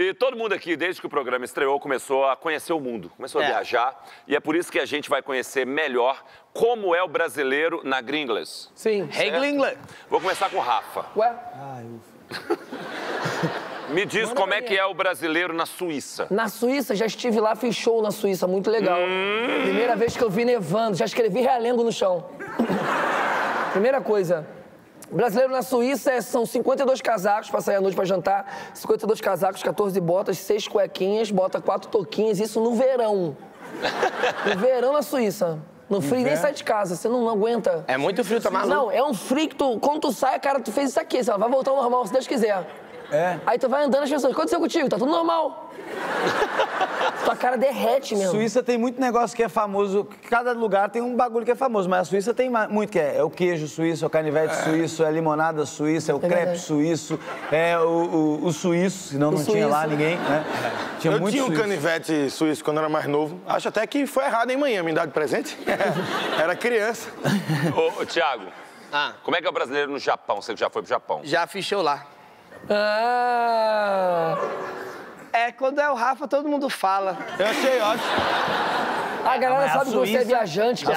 E todo mundo aqui, desde que o programa estreou, começou a conhecer o mundo, começou a viajar. E é por isso que a gente vai conhecer melhor como é o brasileiro na Gringlas. Sim. Hey, Gringlas. Vou começar com o Rafa. Ué? Ah, me diz como é que é o brasileiro na Suíça. Na Suíça, já estive lá, fiz show na Suíça, muito legal. Primeira vez que eu vi nevando, já escrevi realengo no chão. Primeira coisa. Brasileiro na Suíça são 52 casacos pra sair à noite pra jantar, 52 casacos, 14 botas, 6 cuequinhas, bota 4 touquinhas, isso no verão. No verão na Suíça. No frio nem sai de casa, você não aguenta. É muito frio, tá maluco? Não, é um frio que tu, quando tu sai, cara, tu fez isso aqui, você vai voltar ao normal se Deus quiser. É. Aí tu vai andando, as pessoas, o que aconteceu contigo? Tá tudo normal. Tua cara derrete mesmo. Suíça tem muito negócio que é famoso, cada lugar tem um bagulho que é famoso, mas a Suíça tem muito que é o queijo suíço, é o canivete suíço, é a limonada suíça, é o crepe suíço, é o suíço, senão não tinha lá ninguém, né? Tinha muito suíço. Eu tinha um canivete suíço quando eu era mais novo, acho até que foi errado, hein, manhã, me dar de presente. Era criança. Ô, Thiago, como é que é o brasileiro no Japão? Você já foi pro Japão? Já fiz show lá. É, quando é o Rafa, todo mundo fala. Eu achei ótimo. A galera sabe que você é viajante. Que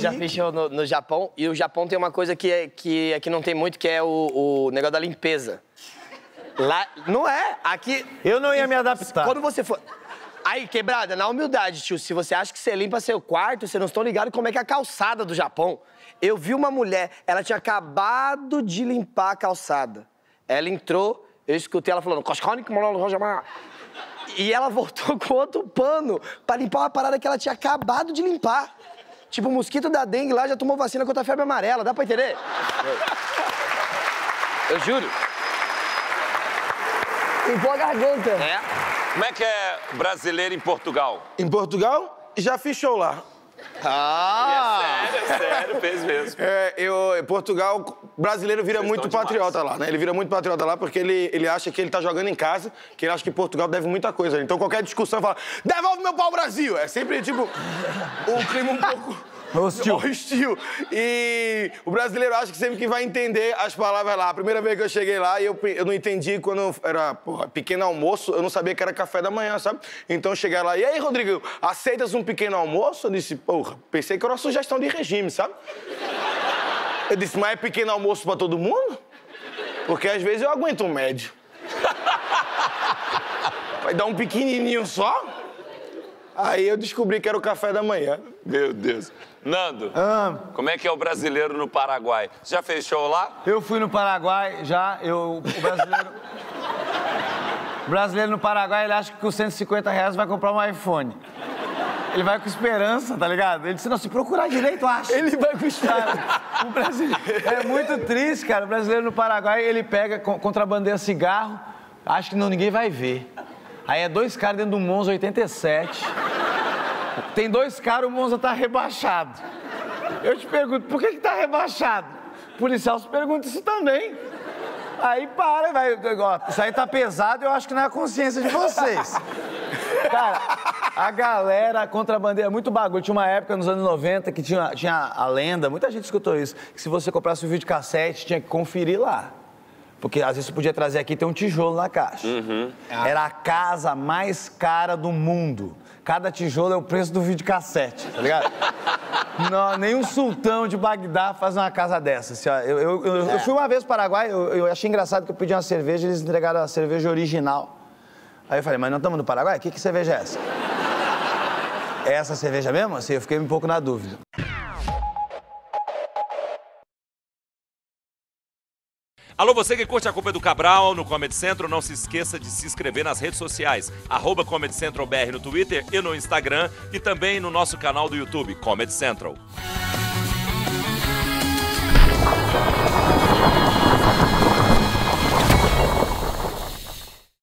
já fechou no Japão. E o Japão tem uma coisa que aqui não tem muito, que é o negócio da limpeza. Lá, não é. Aqui... Eu não ia me adaptar. Quando você for... Aí, quebrada, na humildade, tio, se você acha que você limpa seu quarto, vocês não estão ligados como é que é a calçada do Japão. Eu vi uma mulher, ela tinha acabado de limpar a calçada. Ela entrou, eu escutei ela falando... E ela voltou com outro pano pra limpar uma parada que ela tinha acabado de limpar. Tipo, o mosquito da dengue lá já tomou vacina contra a febre amarela, dá pra entender? Eu juro. Limpou a garganta. É. Como é que é brasileiro em Portugal? Em Portugal, já fiz show lá. Ah! É sério, fez mesmo. Portugal, brasileiro vira muito patriota lá, né? Ele vira muito patriota lá porque ele acha que ele tá jogando em casa, que ele acha que Portugal deve muita coisa. Então qualquer discussão fala, devolve meu pau-brasil! É sempre, tipo, um clima um pouco... Hostil. E o brasileiro acha que sempre que vai entender as palavras lá. A primeira vez que eu cheguei lá, eu não entendi quando eu era pequeno almoço, eu não sabia que era café da manhã, sabe? Então eu cheguei lá, e aí, Rodrigo, aceitas um pequeno almoço? Eu disse, porra, pensei que era uma sugestão de regime, sabe? Eu disse, mas é pequeno almoço pra todo mundo? Porque às vezes eu aguento um médio. Vai dar um pequenininho só? Aí eu descobri que era o café da manhã. Meu Deus. Nando, como é que é o brasileiro no Paraguai? Você já fez show lá? Eu fui no Paraguai, já. O brasileiro... O brasileiro no Paraguai, ele acha que com R$150 vai comprar um iPhone. Ele vai com esperança, tá ligado? Ele disse, não, se procurar direito, acha. Ele vai com esperança. O brasileiro... É muito triste, cara. O brasileiro no Paraguai, ele pega, contrabandeia cigarro, acha que não, ninguém vai ver. Aí é 2 caras dentro do Monza 87. Tem 2 caras, o Monza tá rebaixado. Eu te pergunto, por que tá rebaixado? O policial se pergunta isso também. Aí para, vai, ó, isso aí tá pesado, eu acho que não é a consciência de vocês. Cara, a galera contrabandeia muito bagulho. Tinha uma época, nos anos 90, que tinha a lenda, muita gente escutou isso, que se você comprasse um videocassete, tinha que conferir lá. Porque às vezes você podia trazer aqui e ter um tijolo na caixa. Era a casa mais cara do mundo. Cada tijolo é o preço do videocassete, tá ligado? Não, nenhum sultão de Bagdá faz uma casa dessa. Assim, ó, eu fui uma vez pro Paraguai, eu achei engraçado que eu pedi uma cerveja, eles entregaram a cerveja original. Aí eu falei, mas não estamos no Paraguai? Que cerveja é essa? É essa cerveja mesmo? Assim, eu fiquei um pouco na dúvida. Alô, você que curte A Culpa é do Cabral no Comedy Central, não se esqueça de se inscrever nas redes sociais, @ComedyCentralBR no Twitter e no Instagram, e também no nosso canal do YouTube, Comedy Central.